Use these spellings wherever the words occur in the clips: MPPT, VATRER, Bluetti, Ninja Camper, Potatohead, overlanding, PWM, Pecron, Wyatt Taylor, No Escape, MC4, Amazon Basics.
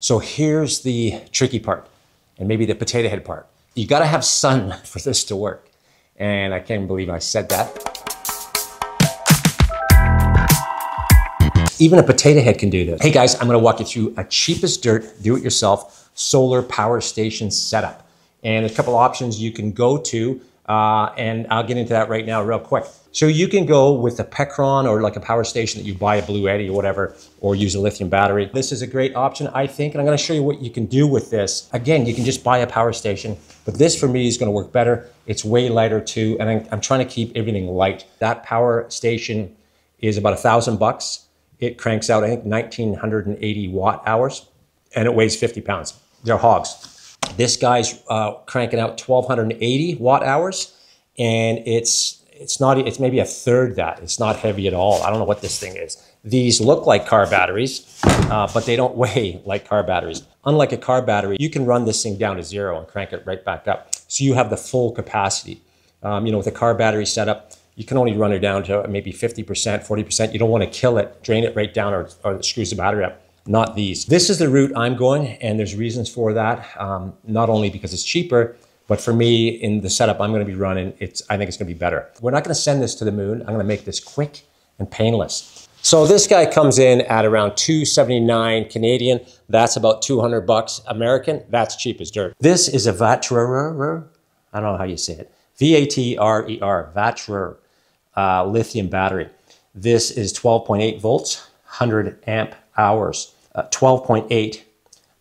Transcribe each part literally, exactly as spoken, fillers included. So here's the tricky part, and maybe the potato head part. You gotta have sun for this to work. And I can't believe I said that. Even a potato head can do this. Hey guys, I'm gonna walk you through a cheapest dirt, do-it-yourself solar power station setup. And a couple options you can go to, uh, and I'll get into that right now real quick. So you can go with a Pecron or like a power station that you buy, a Bluetti or whatever, or use a lithium battery. This is a great option, I think, and I'm gonna show you what you can do with this. Again, you can just buy a power station, but this for me is gonna work better. It's way lighter too, and I'm, I'm trying to keep everything light. That power station is about a thousand bucks. It cranks out, I think, nineteen eighty watt hours, and it weighs fifty pounds. They're hogs. This guy's uh, cranking out twelve eighty watt hours, and it's it's not it's maybe a third that. It's not heavy at all. I don't know what this thing is. These look like car batteries, uh, but they don't weigh like car batteries. Unlike a car battery, you can run this thing down to zero and crank it right back up, so you have the full capacity. Um, you know, with a car battery setup, you can only run it down to maybe fifty percent, forty percent. You don't want to kill it, drain it right down, or, or it screws the battery up. Not these. This is the route I'm going, and there's reasons for that. Um, not only because it's cheaper, but for me in the setup I'm going to be running, it's, I think it's going to be better. We're not going to send this to the moon. I'm going to make this quick and painless. So this guy comes in at around two seventy-nine Canadian. That's about two hundred bucks American. That's cheap as dirt. This is a VATRER. I don't know how you say it. V A T R E R, VATRER uh, lithium battery. This is twelve point eight volts, one hundred amp hours. Uh, twelve point eight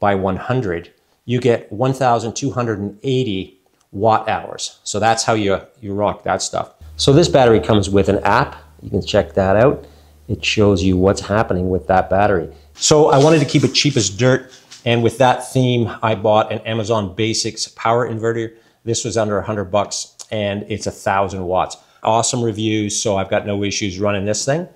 by one hundred, you get one thousand two hundred eighty watt hours. So that's how you, you rock that stuff. So this battery comes with an app. You can check that out. It shows you what's happening with that battery. So I wanted to keep it cheap as dirt. And with that theme, I bought an Amazon Basics power inverter. This was under one hundred bucks, and it's a thousand watts. Awesome reviews. So I've got no issues running this thing.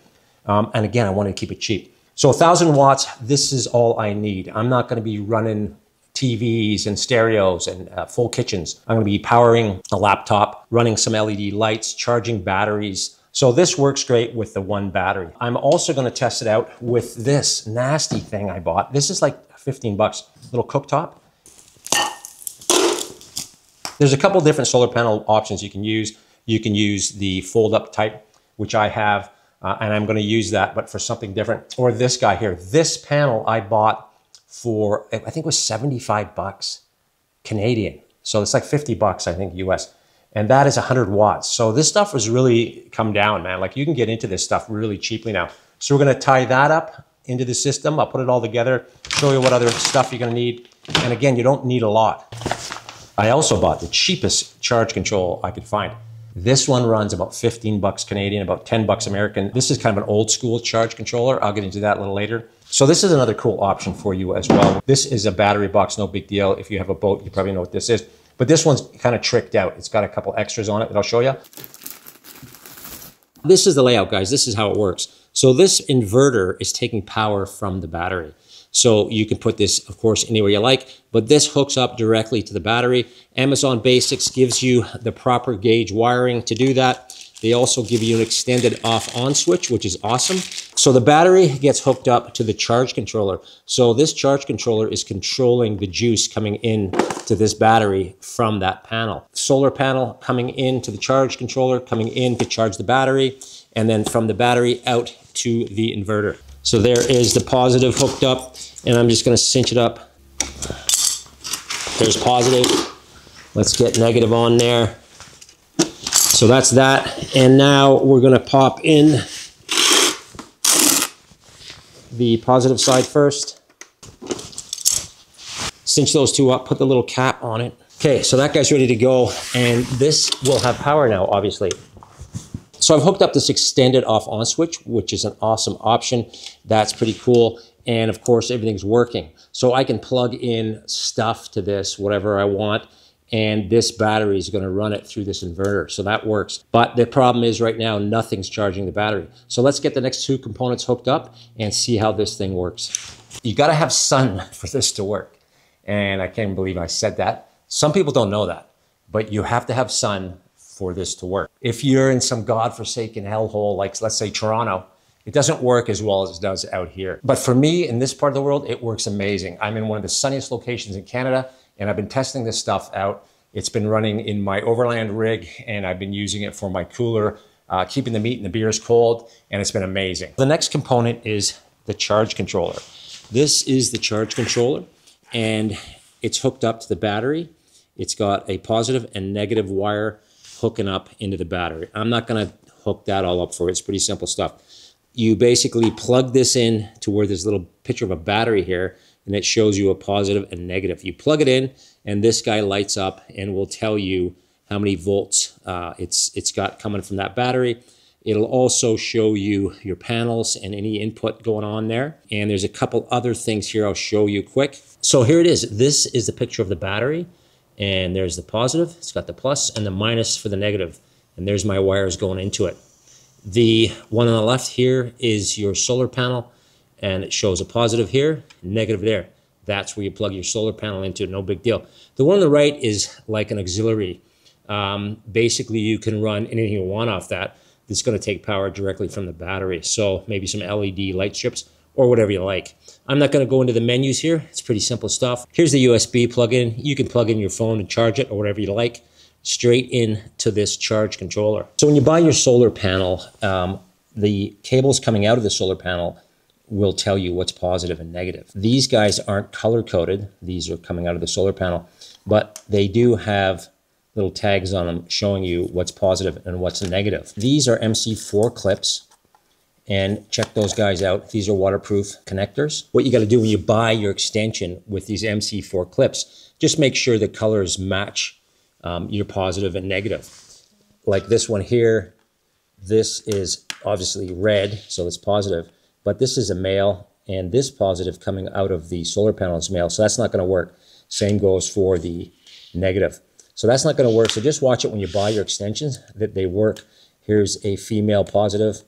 Um, and again, I wanted to keep it cheap. So one thousand watts, this is all I need. I'm not gonna be running T Vs and stereos and uh, full kitchens. I'm gonna be powering a laptop, running some L E D lights, charging batteries. So this works great with the one battery. I'm also gonna test it out with this nasty thing I bought. This is like fifteen bucks, little cooktop. There's a couple different solar panel options you can use. You can use the fold up type, which I have. Uh, and I'm going to use that, but for something different. Or this guy here, this panel I bought for, I think it was seventy-five bucks Canadian. So it's like fifty bucks, I think, U S. And that is one hundred watts. So this stuff has really come down, man. Like, you can get into this stuff really cheaply now. So we're going to tie that up into the system. I'll put it all together, show you what other stuff you're going to need. And again, you don't need a lot. I also bought the cheapest charge control I could find. This one runs about fifteen bucks Canadian, about ten bucks American. This is kind of an old school charge controller. I'll get into that a little later. So this is another cool option for you as well. This is a battery box, no big deal. If you have a boat, you probably know what this is. But this one's kind of tricked out. It's got a couple extras on it that I'll show you. This is the layout, guys. This is how it works. So this inverter is taking power from the battery. So you can put this, of course, anywhere you like, but this hooks up directly to the battery. Amazon Basics gives you the proper gauge wiring to do that. They also give you an extended off-on switch, which is awesome. So the battery gets hooked up to the charge controller. So this charge controller is controlling the juice coming in to this battery from that panel. Solar panel coming in to the charge controller, coming in to charge the battery, and then from the battery out to the inverter. So there is the positive hooked up, and I'm just gonna cinch it up. There's positive. Let's get negative on there. So that's that. And now we're gonna pop in the positive side first. Cinch those two up, put the little cap on it. Okay, so that guy's ready to go, and this will have power now, obviously. So I've hooked up this extended off-on switch, which is an awesome option. That's pretty cool. And of course, everything's working. So I can plug in stuff to this, whatever I want, and this battery is gonna run it through this inverter. So that works. But the problem is right now, nothing's charging the battery. So let's get the next two components hooked up and see how this thing works. You gotta have sun for this to work. And I can't believe I said that. Some people don't know that, but you have to have sun for this to work. If you're in some godforsaken hellhole, like let's say Toronto, It doesn't work as well as it does out here. But for me, in this part of the world, it works amazing. I'm in one of the sunniest locations in Canada, and I've been testing this stuff out. It's been running in my Overland rig, and I've been using it for my cooler, uh, keeping the meat and the beers cold, and it's been amazing. The next component is the charge controller. This is the charge controller, and it's hooked up to the battery. It's got a positive and negative wire hooking up into the battery. I'm not gonna hook that all up for it. It's pretty simple stuff. You basically plug this in to where there's a little picture of a battery here, and it shows you a positive and negative. You plug it in, and this guy lights up and will tell you how many volts uh, it's it's got coming from that battery. It'll also show you your panels and any input going on there. And there's a couple other things here I'll show you quick. So here it is. This is the picture of the battery, and there's the positive. It's got the plus and the minus for the negative, and there's my wires going into it. The one on the left here is your solar panel, and it shows a positive here, negative there. That's where you plug your solar panel into, no big deal. The one on the right is like an auxiliary. Um, basically, you can run anything you want off that. It's gonna take power directly from the battery. So maybe some L E D light strips or whatever you like. I'm not gonna go into the menus here. It's pretty simple stuff. Here's the U S B plug-in. You can plug in your phone and charge it or whatever you like, straight into this charge controller. So when you buy your solar panel, um, the cables coming out of the solar panel will tell you what's positive and negative. These guys aren't color-coded. These are coming out of the solar panel, but they do have little tags on them showing you what's positive and what's negative. These are M C four clips, and check those guys out. These are waterproof connectors. What you gotta do when you buy your extension with these M C four clips, just make sure the colors match um, your positive and negative. Like this one here, this is obviously red, so it's positive, but this is a male, and this positive coming out of the solar panel is male, so that's not gonna work. Same goes for the negative. So that's not gonna work, so just watch it when you buy your extensions that they work. Here's a female positive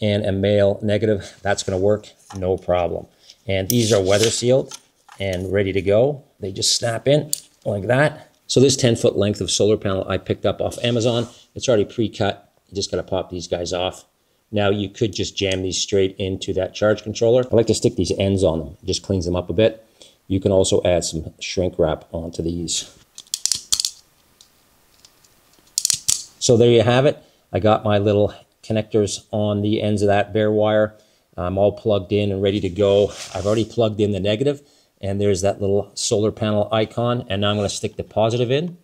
and a male negative. That's gonna work, no problem. And these are weather sealed and ready to go. They just snap in like that. So this ten foot length of solar panel I picked up off Amazon. It's already pre-cut. You just gotta pop these guys off. Now you could just jam these straight into that charge controller. I like to stick these ends on them. It just cleans them up a bit. You can also add some shrink wrap onto these. So there you have it. I got my little connectors on the ends of that bare wire. I'm all plugged in and ready to go. I've already plugged in the negative, and there's that little solar panel icon. And now I'm gonna stick the positive in,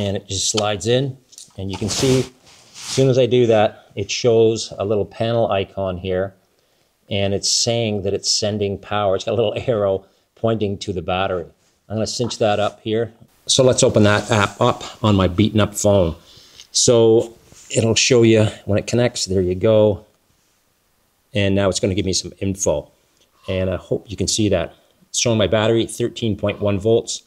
and it just slides in. And you can see, as soon as I do that, it shows a little panel icon here, and it's saying that it's sending power. It's got a little arrow pointing to the battery. I'm gonna cinch that up here. So let's open that app up on my beaten up phone. So it'll show you when it connects, there you go. And now it's gonna give me some info. And I hope you can see that. It's showing my battery, thirteen point one volts.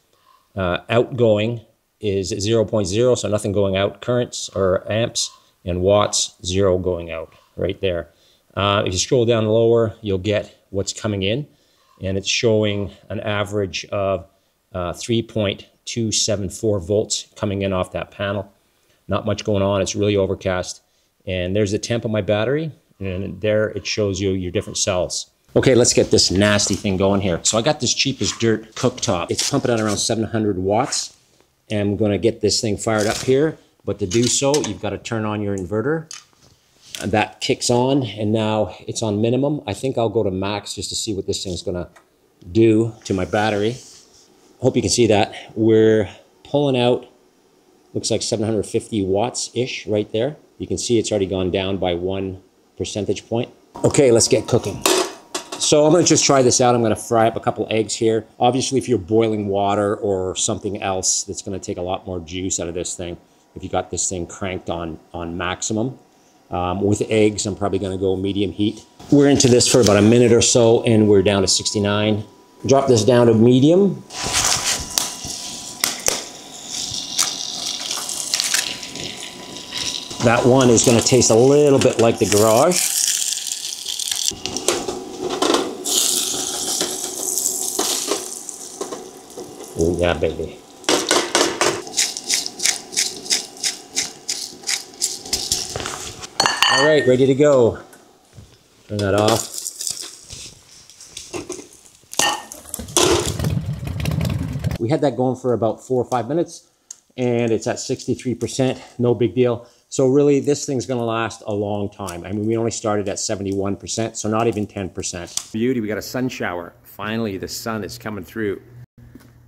Uh, outgoing is zero point zero, so nothing going out. Currents or amps and watts, zero going out right there. Uh, if you scroll down lower, you'll get what's coming in. And it's showing an average of uh, three point two seven four volts coming in off that panel. Not much going on, it's really overcast. And there's the temp of my battery, and there it shows you your different cells. Okay, let's get this nasty thing going here. So I got this cheap as dirt cooktop. It's pumping out around seven hundred watts. And I'm gonna get this thing fired up here, but to do so, you've gotta turn on your inverter. And that kicks on, and now it's on minimum. I think I'll go to max just to see what this thing's gonna do to my battery. Hope you can see that. We're pulling out, looks like seven hundred fifty watts-ish right there. You can see it's already gone down by one percentage point. Okay, let's get cooking. So I'm gonna just try this out. I'm gonna fry up a couple eggs here. Obviously, if you're boiling water or something else, that's gonna take a lot more juice out of this thing if you got this thing cranked on, on maximum. Um, with eggs, I'm probably gonna go medium heat. We're into this for about a minute or so, and we're down to sixty-nine. Drop this down to medium. That one is going to taste a little bit like the garage. Oh yeah, baby. All right, ready to go. Turn that off. We had that going for about four or five minutes and it's at sixty-three percent, no big deal. So really this thing's gonna last a long time. I mean, we only started at seventy-one percent, so not even ten percent. Beauty, we got a sun shower. Finally, the sun is coming through.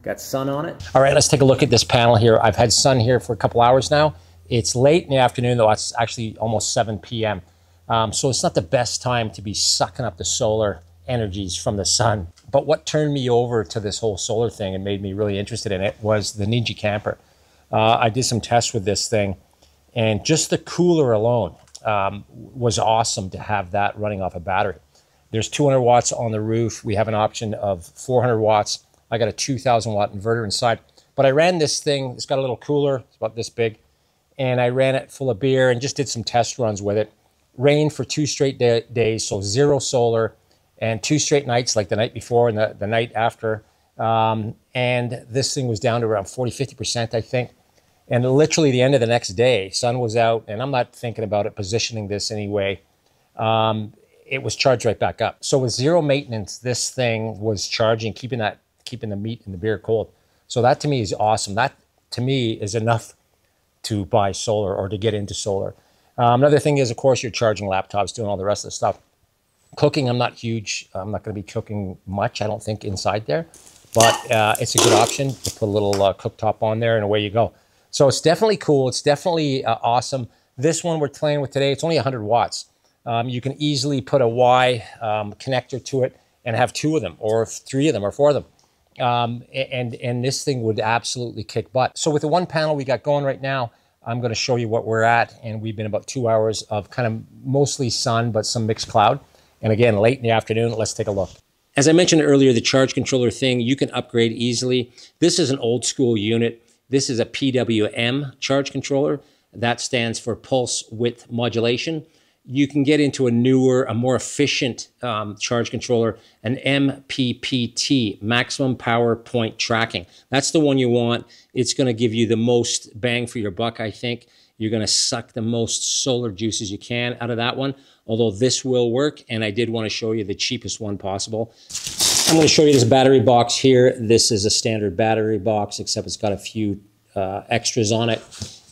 Got sun on it. All right, let's take a look at this panel here. I've had sun here for a couple hours now. It's late in the afternoon though, it's actually almost seven P M Um, so it's not the best time to be sucking up the solar energies from the sun. But what turned me over to this whole solar thing and made me really interested in it was the Ninja Camper. Uh, I did some tests with this thing and just the cooler alone um, was awesome to have that running off a battery. There's two hundred watts on the roof. We have an option of four hundred watts. I got a two thousand watt inverter inside, but I ran this thing. It's got a little cooler, it's about this big, and I ran it full of beer and just did some test runs with it. Rained for two straight day days, so zero solar, and two straight nights, like the night before and the, the night after. Um, and this thing was down to around forty, fifty percent, I think. And literally the end of the next day, sun was out, and I'm not thinking about it, positioning this anyway. Um, it was charged right back up. So with zero maintenance, this thing was charging, keeping that, keeping the meat and the beer cold. So that to me is awesome. That to me is enough to buy solar or to get into solar. Um, another thing is, of course, you're charging laptops, doing all the rest of the stuff. Cooking, I'm not huge. I'm not going to be cooking much, I don't think, inside there. But uh, it's a good option to put a little uh, cooktop on there and away you go. So it's definitely cool. It's definitely uh, awesome. This one we're playing with today, it's only one hundred watts. Um, you can easily put a Y um, connector to it and have two of them or three of them or four of them. Um, and, and this thing would absolutely kick butt. So with the one panel we got going right now, I'm going to show you what we're at. And we've been about two hours of kind of mostly sun, but some mixed cloud. And again, late in the afternoon, let's take a look. As I mentioned earlier, the charge controller thing, you can upgrade easily. This is an old school unit. This is a P W M charge controller. That stands for pulse width modulation. You can get into a newer, a more efficient um, charge controller, an M P P T, maximum power point tracking. That's the one you want. It's going to give you the most bang for your buck, I think. You're going to suck the most solar juice as you can out of that one, although this will work, and I did want to show you the cheapest one possible. I'm going to show you this battery box here. This is a standard battery box, except it's got a few uh, extras on it.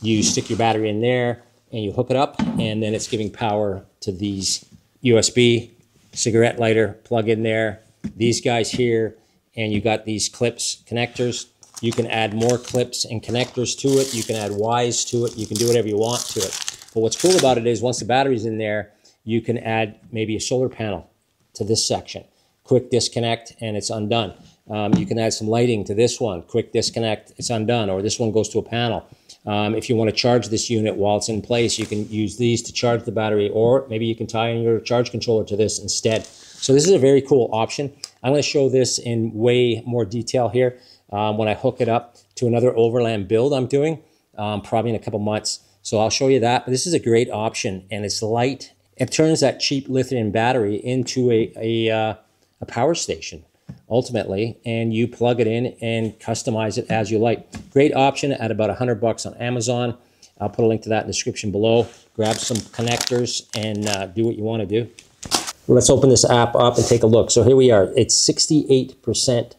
You stick your battery in there, and you hook it up, and then it's giving power to these U S B, cigarette lighter, plug in there, these guys here, and you got these clips, connectors. You can add more clips and connectors to it. You can add Ys to it. You can do whatever you want to it. But what's cool about it is once the battery's in there, you can add maybe a solar panel to this section. Quick disconnect and it's undone. Um, you can add some lighting to this one. Quick disconnect, it's undone. Or this one goes to a panel. Um, if you want to charge this unit while it's in place, you can use these to charge the battery. Or maybe you can tie in your charge controller to this instead. So this is a very cool option. I'm going to show this in way more detail here. Um, when I hook it up to another overland build I'm doing, um, probably in a couple months. So I'll show you that, but this is a great option and it's light. It turns that cheap lithium battery into a, a, uh, a power station ultimately, and you plug it in and customize it as you like. Great option at about a hundred bucks on Amazon. I'll put a link to that in the description below. Grab some connectors and uh, do what you want to do. Let's open this app up and take a look. So here we are, it's sixty-eight percent.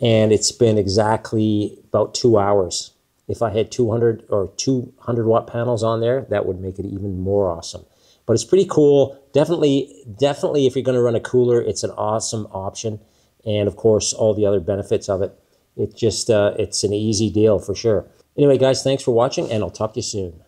And it's been exactly about two hours. If I had two hundred or two hundred watt panels on there, that would make it even more awesome. But it's pretty cool. Definitely, definitely if you're gonna run a cooler, it's an awesome option. And of course, all the other benefits of it. It just, uh, it's an easy deal for sure. Anyway, guys, thanks for watching and I'll talk to you soon.